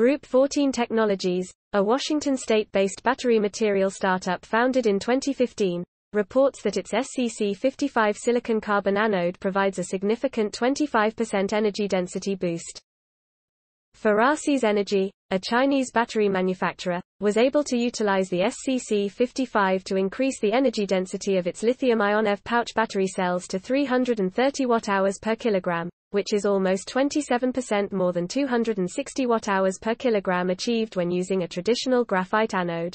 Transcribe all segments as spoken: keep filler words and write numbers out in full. Group fourteen Technologies, a Washington state-based battery material startup founded in twenty fifteen, reports that its S C C fifty-five silicon carbon anode provides a significant twenty-five percent energy density boost. Farasis Energy, a Chinese battery manufacturer, was able to utilize the S C C fifty-five to increase the energy density of its lithium-ion E V pouch battery cells to three hundred thirty watt-hours per kilogram, which is almost twenty-seven percent more than two hundred sixty watt-hours per kilogram achieved when using a traditional graphite anode.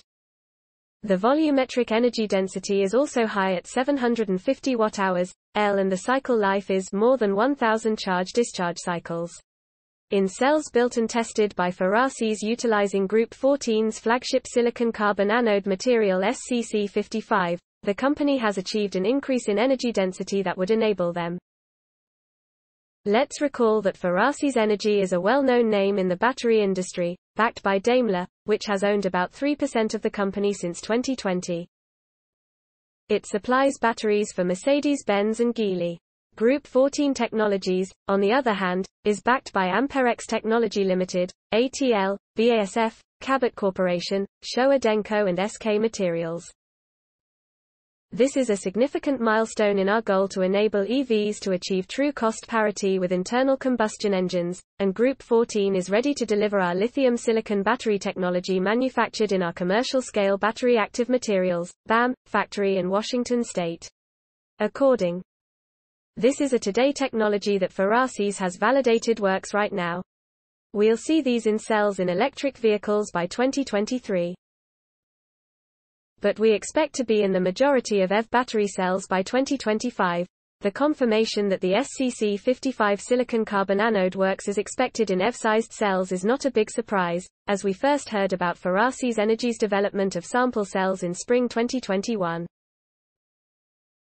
The volumetric energy density is also high at seven hundred fifty watt-hours, L, and the cycle life is more than one thousand charge-discharge cycles. In cells built and tested by Farasis utilizing Group fourteen's flagship silicon carbon anode material S C C fifty-five, the company has achieved an increase in energy density that would enable them. Let's recall that Farasis Energy is a well-known name in the battery industry, backed by Daimler, which has owned about three percent of the company since twenty twenty. It supplies batteries for Mercedes-Benz and Geely. Group fourteen Technologies, on the other hand, is backed by Amperex Technology Limited, A T L, B A S F, Cabot Corporation, Showa Denko and S K Materials. This is a significant milestone in our goal to enable E Vs to achieve true cost parity with internal combustion engines, and Group fourteen is ready to deliver our lithium silicon battery technology manufactured in our commercial-scale battery active materials, B A M, factory in Washington state. According This is a today technology that Farasis has validated works right now. We'll see these in cells in electric vehicles by twenty twenty-three. But we expect to be in the majority of E V battery cells by twenty twenty-five. The confirmation that the S C C fifty-five silicon carbon anode works as expected in E V-sized cells is not a big surprise, as we first heard about Farasis Energy's development of sample cells in spring twenty twenty-one.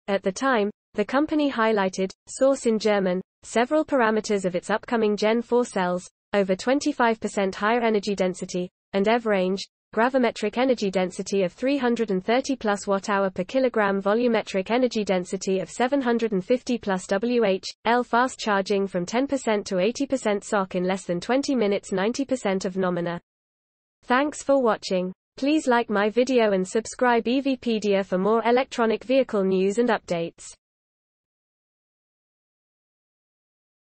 At the time, the company highlighted, source in German, several parameters of its upcoming Gen four cells, over twenty-five percent higher energy density, and E V range, gravimetric energy density of three hundred thirty plus watt-hour per kilogram, volumetric energy density of seven hundred fifty plus watt-hours, L, fast charging from ten percent to eighty percent S O C in less than twenty minutes, ninety percent of nominal. Thanks for watching. Please like my video and subscribe EVPedia for more electronic vehicle news and updates.